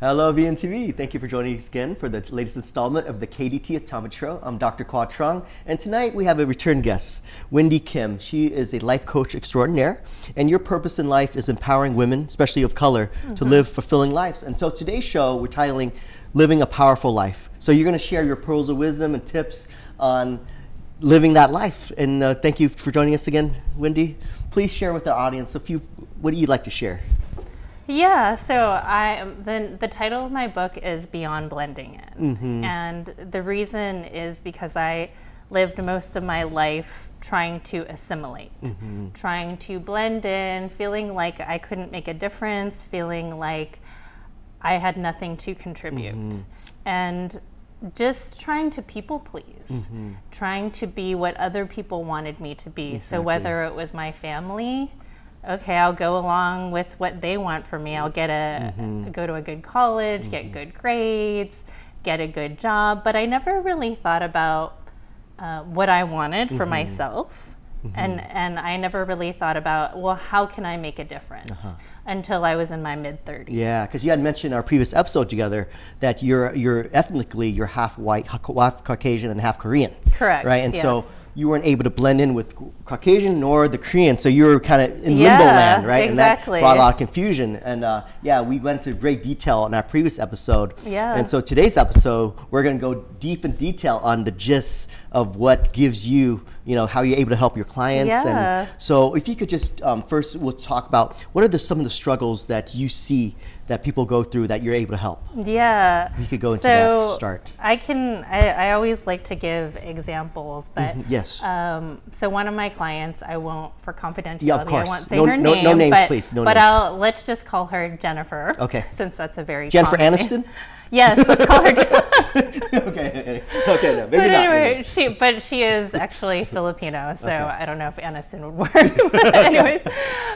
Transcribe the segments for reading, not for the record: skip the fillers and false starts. Hello VNTV, thank you for joining us again for the latest installment of the KDT Optometry Show. I'm Dr. Khoa Truong, and tonight we have a return guest, Wendy Kim. She is a life coach extraordinaire, and your purpose in life is empowering women, especially of color, to live fulfilling lives. And so today's show we're titling Living a Powerful Life. So you're going to share your pearls of wisdom and tips on living that life. And thank you for joining us again, Wendy. Please share with the audience a few, what do you like to share? Yeah, so the title of my book is Beyond Blending In. And the reason is because I lived most of my life trying to assimilate, trying to blend in, feeling like I couldn't make a difference, feeling like I had nothing to contribute, and just trying to people please, trying to be what other people wanted me to be. Exactly. So whether it was my family, okay, I'll go along with what they want for me. I'll get a go to a good college, get good grades, get a good job. But I never really thought about what I wanted for myself, and I never really thought about, well, how can I make a difference? Until I was in my mid-30s. Yeah, because you had mentioned our previous episode together that you're ethnically you're half white, half Caucasian, and half Korean. Correct. Right, and so you weren't able to blend in with Caucasian nor the Korean, so you were kind of in limbo land, right? Exactly. And that brought a lot of confusion. And yeah, we went into great detail in our previous episode. Yeah. And so today's episode, we're going to go deep in detail on the gist of what gives you, you know, how you're able to help your clients. Yeah. And so if you could just, first we'll talk about what are some of the struggles that you see that people go through that you're able to help? Yeah. We could go into that to start. I always like to give examples, but so one of my clients, I won't, for confidentiality, I won't say her name. No names, please. No names. But let's just call her Jennifer. Okay. Since that's a very common Aniston? Name. Yes, let's call her Jennifer. Okay, no, maybe not. Anyway, she is actually Filipino, so I don't know if Aniston would work. But anyways,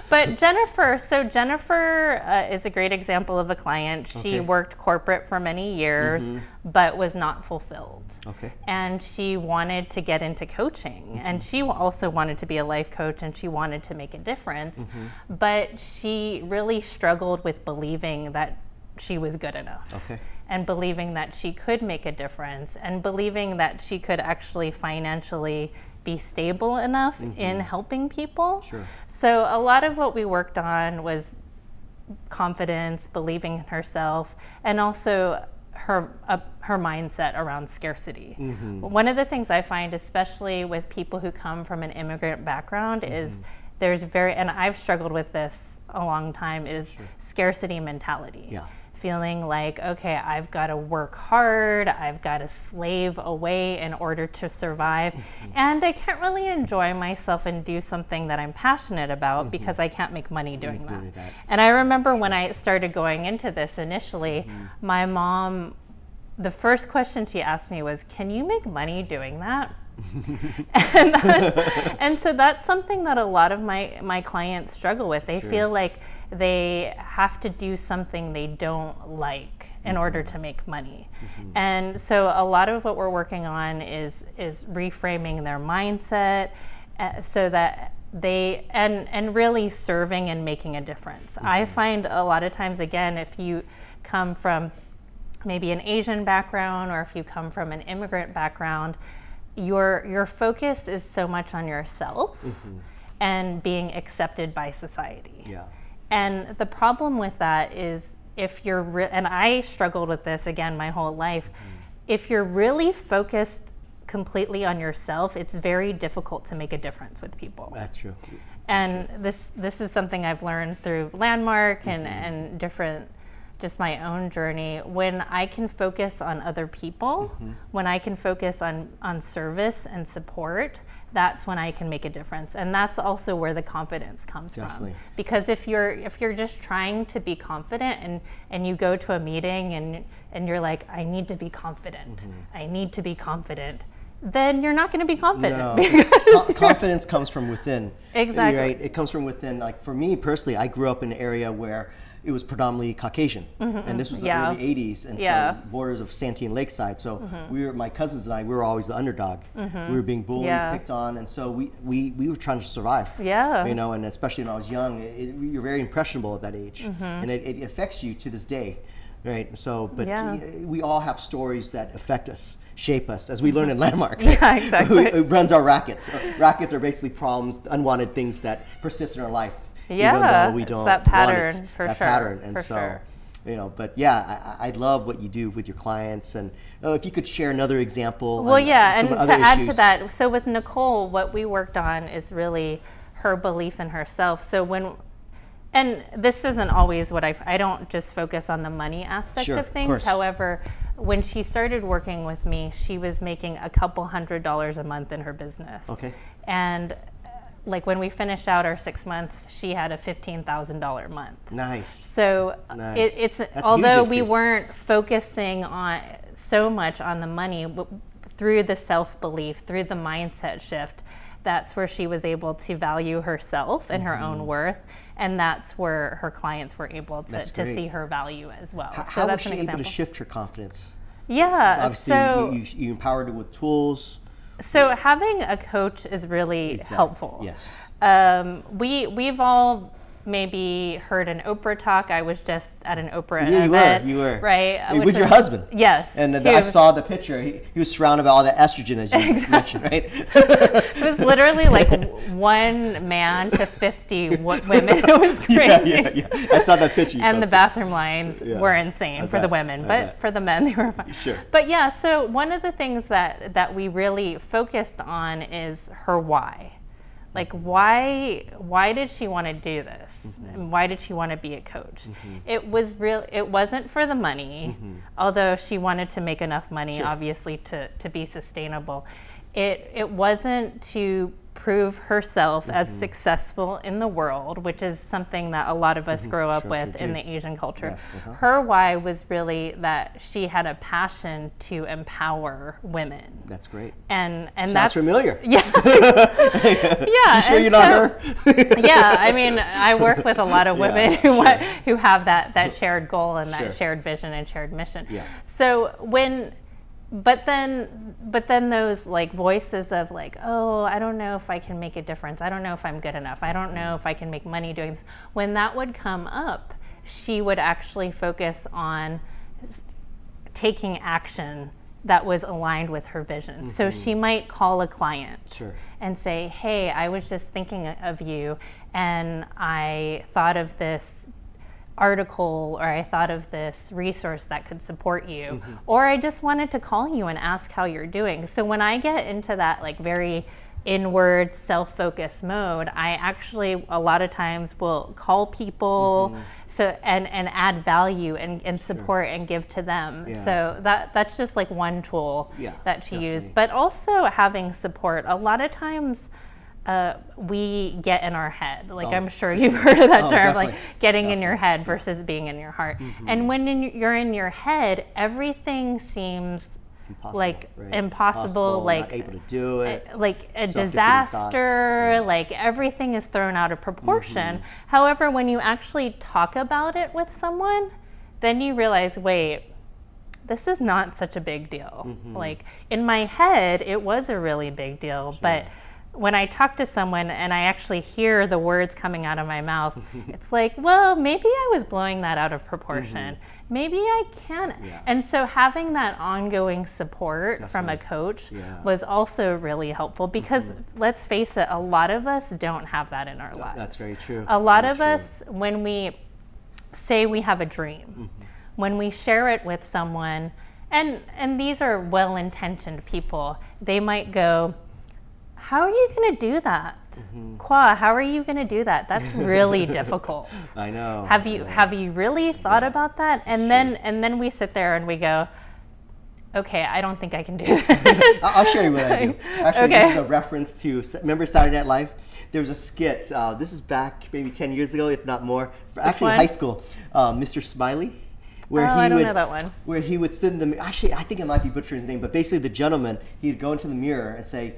but Jennifer, so Jennifer is a great example of a client. She worked corporate for many years, but was not fulfilled. Okay. And she wanted to get into coaching, and she also wanted to be a life coach, and she wanted to make a difference, but she really struggled with believing that she was good enough. Okay. And believing that she could make a difference, and believing that she could actually financially be stable enough in helping people. Sure. So a lot of what we worked on was confidence, believing in herself, and also her mindset around scarcity. One of the things I find, especially with people who come from an immigrant background, is there's and I've struggled with this a long time, is scarcity mentality. Yeah. Feeling like, okay, I've got to work hard, I've got to slave away in order to survive, and I can't really enjoy myself and do something that I'm passionate about because I can't make money doing that. And I remember when I started going into this initially, my mom, the first question she asked me was, "Can you make money doing that?" And so that's something that a lot of my clients struggle with. They feel like they have to do something they don't like in order to make money. And so a lot of what we're working on is reframing their mindset so that they and really serving and making a difference. I find a lot of times, again, if you come from maybe an Asian background or if you come from an immigrant background, your focus is so much on yourself and being accepted by society. Yeah. And the problem with that is if you're, and I struggled with this again my whole life, if you're really focused completely on yourself, it's very difficult to make a difference with people. That's true. And this is something I've learned through Landmark and different, just my own journey. When I can focus on other people, when I can focus on service and support, that's when I can make a difference. And that's also where the confidence comes from. Because if you're just trying to be confident and you go to a meeting and you're like, I need to be confident. I need to be confident. Then you're not going to be confident. No, confidence comes from within. Exactly. Right? It comes from within. Like for me personally, I grew up in an area where it was predominantly Caucasian, and this was the early 80s, and so borders of Santee and Lakeside. So we were, my cousins and I, we were always the underdog. We were being bullied, picked on, and so we were trying to survive. You know, and especially when I was young, you're very impressionable at that age, and it affects you to this day. Right, so, but we all have stories that affect us, shape us, as we learn in Landmark. Yeah, exactly. It runs our rackets. Rackets are basically problems, unwanted things that persist in our life. Even though we don't want it. It's that pattern, for sure. That pattern, and so, you know, but yeah, I love what you do with your clients, and if you could share another example. Well, yeah, and to add to that, so with Nicole, what we worked on is really her belief in herself. So when, and this isn't always what I don't just focus on the money aspect of things. However, when she started working with me, she was making a couple $100s a month in her business. And like when we finished out our 6 months, she had a $15,000 month. So it's that's although we weren't focusing on so much on the money, but through the self-belief, through the mindset shift, that's where she was able to value herself and her own worth, and that's where her clients were able to see her value as well. How was she able to shift her confidence? Obviously, so you empowered her with tools. So having a coach is really helpful. We've all maybe heard an Oprah talk. I was just at an Oprah event. You were. Right? With your husband. And I saw the picture. He was surrounded by all the estrogen, as you mentioned, right? It was literally like one man to 50 women. It was crazy. I saw that picture. And the bathroom lines were insane for the women, but for the men, they were fine. But yeah, so one of the things that we really focused on is her why. Like why did she want to do this? And why did she want to be a coach? It was it wasn't for the money, although she wanted to make enough money obviously to be sustainable. It wasn't to prove herself as successful in the world, which is something that a lot of us grow up with in the Asian culture. Her why was really that she had a passion to empower women. That's great. And that's familiar. You sure you're not her? I mean, I work with a lot of women who have that shared goal and that shared vision and shared mission. So But then those like voices of like, oh, I don't know if I can make a difference. I don't know if I'm good enough. I don't know if I can make money doing this. When that would come up, she would actually focus on taking action that was aligned with her vision. So she might call a client and say, hey, I was just thinking of you and I thought of this article, or I thought of this resource that could support you, or I just wanted to call you and ask how you're doing. So when I get into that like very inward self-focused mode, I actually a lot of times will call people so and add value and support and give to them. So that's just like one tool that she used. But also having support. A lot of times we get in our head, like I'm sure you've heard of that term, like getting in your head versus being in your heart. And when you're in your head, everything seems impossible, like impossible, like not able to do it, like a disaster, like everything is thrown out of proportion. However, when you actually talk about it with someone, then you realize, wait, this is not such a big deal. Like in my head, it was a really big deal, but when I talk to someone and I actually hear the words coming out of my mouth, it's like, well, maybe I was blowing that out of proportion. Maybe I can. And so having that ongoing support from a coach was also really helpful because let's face it, a lot of us don't have that in our lives. That's very true. A lot of us, when we say we have a dream, when we share it with someone, and these are well-intentioned people, they might go, how are you going to do that? Khoa, how are you going to do that? That's really difficult. I know. Have you really thought about that? And then we sit there and we go, okay, I don't think I can do this. I'll show you what I do. Actually, this is a reference to, remember Saturday Night Live? There was a skit, this is back maybe 10 years ago, if not more, actually high school, Mr. Smiley. Where I don't know that one. Where he would send them, actually I think I might be butchering his name, but basically the gentleman, he'd go into the mirror and say,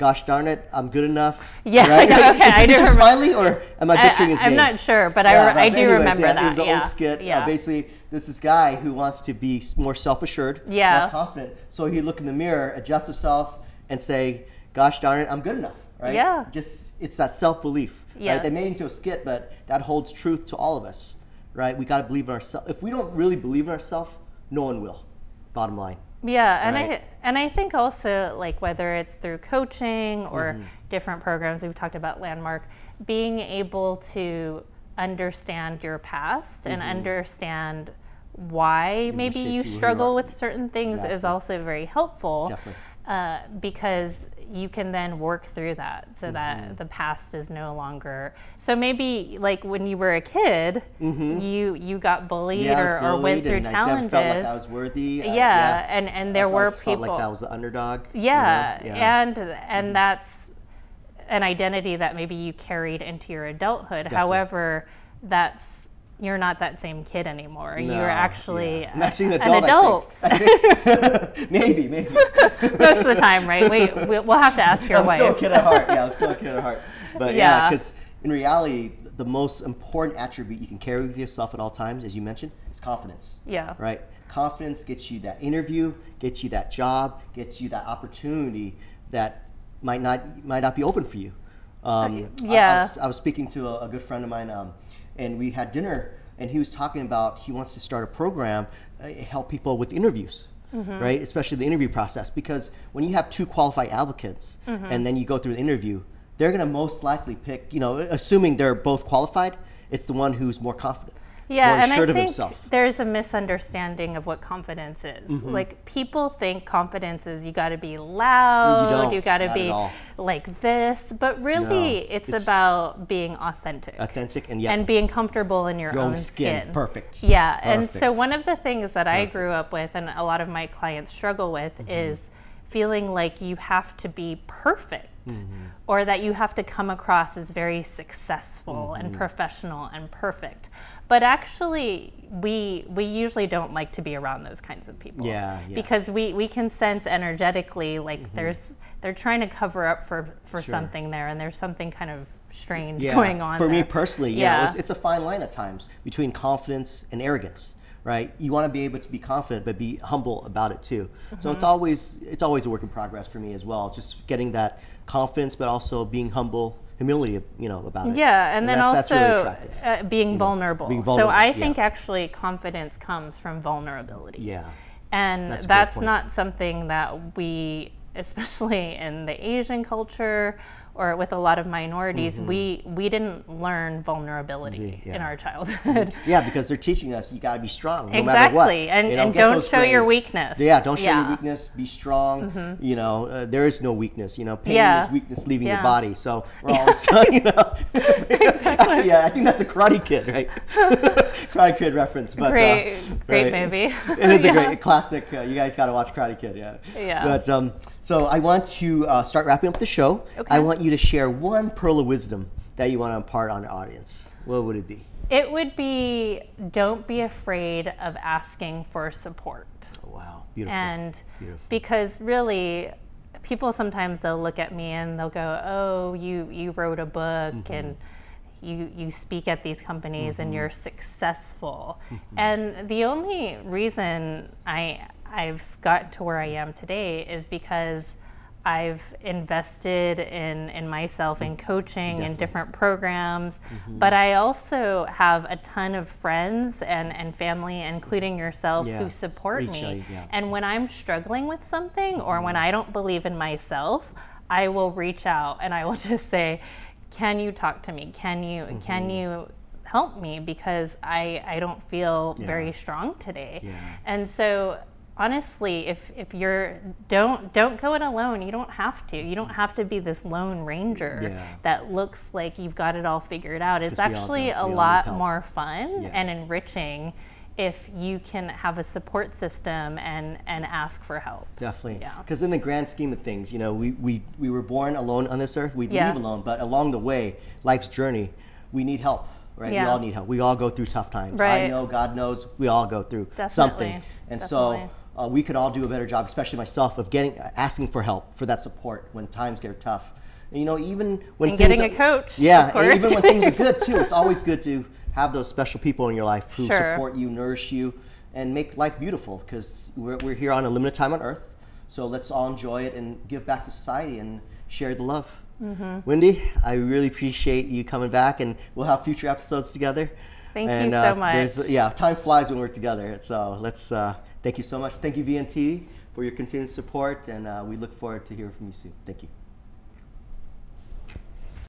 gosh darn it, I'm good enough. Yeah, right? Yeah, okay. Is Mr. Smiley, or am I butchering his name? I'm not sure, but yeah, I do remember that. It was an old skit. Yeah. Basically, there's this guy who wants to be more self-assured, more confident. So he'd look in the mirror, adjust himself, and say, gosh darn it, I'm good enough. Right? Yeah. Just, it's that self-belief. Yeah. Right? They made it into a skit, but that holds truth to all of us. Right? We got to believe in ourselves. If we don't really believe in ourselves, no one will. Bottom line. Yeah, and right. I think also, like, whether it's through coaching or different programs, we've talked about Landmark, being able to understand your past and understand why maybe you struggle with certain things is also very helpful. Definitely. Because you can then work through that, so that the past is no longer. So maybe like when you were a kid, you got bullied, or went through challenges. I never felt like I was worthy. And there were people. I felt like I was the underdog. Yeah, you know? And that's an identity that maybe you carried into your adulthood. Definitely. However, that's. You're not that same kid anymore. No, you're actually I'm actually an adult. I think. maybe. Most of the time, right? We'll have to ask your wife. I'm still a kid at heart. Yeah, I'm still a kid at heart. But yeah, because in reality, the most important attribute you can carry with yourself at all times, as you mentioned, is confidence. Yeah. Right? Confidence gets you that interview, gets you that job, gets you that opportunity that might not be open for you. I was speaking to a good friend of mine, and we had dinner, and he was talking about he wants to start a program, help people with interviews, right? Especially the interview process, because when you have two qualified applicants and then you go through an interview, they're gonna most likely pick, you know, assuming they're both qualified, it's the one who's more confident, more assured of himself. Yeah, and I think there's a misunderstanding of what confidence is. Like, people think confidence is you gotta be loud, you gotta be like this, but really it's about being authentic. Authentic and being comfortable in your own skin. Perfect. Yeah, and so one of the things that I grew up with, and a lot of my clients struggle with, is feeling like you have to be perfect, or that you have to come across as very successful and professional and perfect. But actually, we usually don't like to be around those kinds of people. Yeah. Because we can sense energetically, like they're trying to cover up for something there, and there's something kind of strange going on. For me personally, you know, it's a fine line at times between confidence and arrogance. Right? You want to be able to be confident, but be humble about it too. So it's always a work in progress for me as well. Just getting that confidence, but also being humble, humility, you know, about it. Yeah, and then that's, also that's really being vulnerable. Being vulnerable. So I think actually confidence comes from vulnerability. Yeah, and that's not something that we, especially in the Asian culture, or with a lot of minorities, we didn't learn vulnerability in our childhood. Yeah, because they're teaching us you got to be strong no matter what. And don't show your weakness. Yeah, don't show your weakness. Be strong. You know, there is no weakness. You know, pain is weakness leaving your body. So we're always, you know. Actually, yeah, I think that's a Karate Kid, right? Karate Kid reference. But, great movie. It is a great classic. You guys got to watch Karate Kid. Yeah. Yeah. But so I want to start wrapping up the show. Okay. I want you to share one pearl of wisdom that you want to impart on the audience. What would it be? It would be, don't be afraid of asking for support. Oh, wow, beautiful. And because really, people sometimes they'll look at me and they'll go, oh, you wrote a book and you speak at these companies and you're successful. And the only reason I've gotten to where I am today is because I've invested in myself, in coaching, in different programs, but I also have a ton of friends and family, including yourself, who support me. And when I'm struggling with something or when I don't believe in myself, I will reach out and I will just say, can you talk to me? Can you help me? Because I don't feel very strong today. Yeah. And so, honestly, if you're don't go it alone. You don't have to. You don't have to be this lone ranger that looks like you've got it all figured out. It's actually a lot more fun and enriching if you can have a support system and ask for help. Definitely. Because in the grand scheme of things, you know, we were born alone on this earth. We leave alone, but along the way, life's journey, we need help. Right? Yeah. We all need help. We all go through tough times. Right. I know, God knows, we all go through something. And so we could all do a better job, especially myself, of asking for help, for that support when times get tough. And, you know, even when getting a coach. Yeah, and even when things are good too, it's always good to have those special people in your life who support you, nourish you, and make life beautiful, because we're here on a limited time on Earth. So let's all enjoy it and give back to society and share the love. Mm-hmm. Wendy, I really appreciate you coming back, and we'll have future episodes together. Thank you so much. Yeah, time flies when we're together. So let's thank you so much. Thank you, VNT, for your continued support, and we look forward to hearing from you soon. Thank you.